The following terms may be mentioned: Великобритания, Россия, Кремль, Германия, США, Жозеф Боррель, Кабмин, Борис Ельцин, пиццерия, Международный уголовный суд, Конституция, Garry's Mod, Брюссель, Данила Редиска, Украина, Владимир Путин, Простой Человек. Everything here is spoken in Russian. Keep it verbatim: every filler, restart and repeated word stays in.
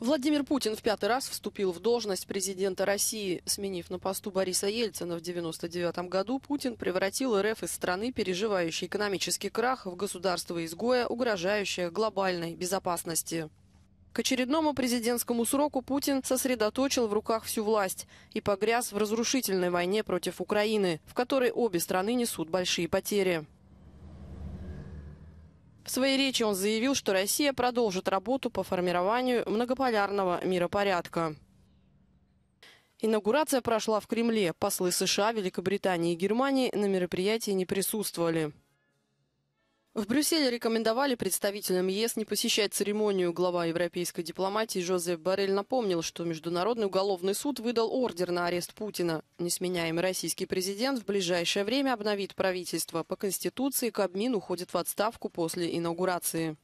Владимир Путин в пятый раз вступил в должность президента России. Сменив на посту Бориса Ельцина в девяносто девятом году, Путин превратил эр эф из страны, переживающей экономический крах, в государство-изгоя, угрожающее глобальной безопасности. К очередному президентскому сроку Путин сосредоточил в руках всю власть и погряз в разрушительной войне против Украины, в которой обе страны несут большие потери. В своей речи он заявил, что Россия продолжит работу по формированию многополярного миропорядка. Инаугурация прошла в Кремле. Послы США, Великобритании и Германии на мероприятии не присутствовали. В Брюсселе рекомендовали представителям е эс не посещать церемонию. Глава европейской дипломатии Жозеф Боррель напомнил, что Международный уголовный суд выдал ордер на арест Путина. Несменяемый российский президент в ближайшее время обновит правительство. По Конституции Кабмин уходит в отставку после инаугурации.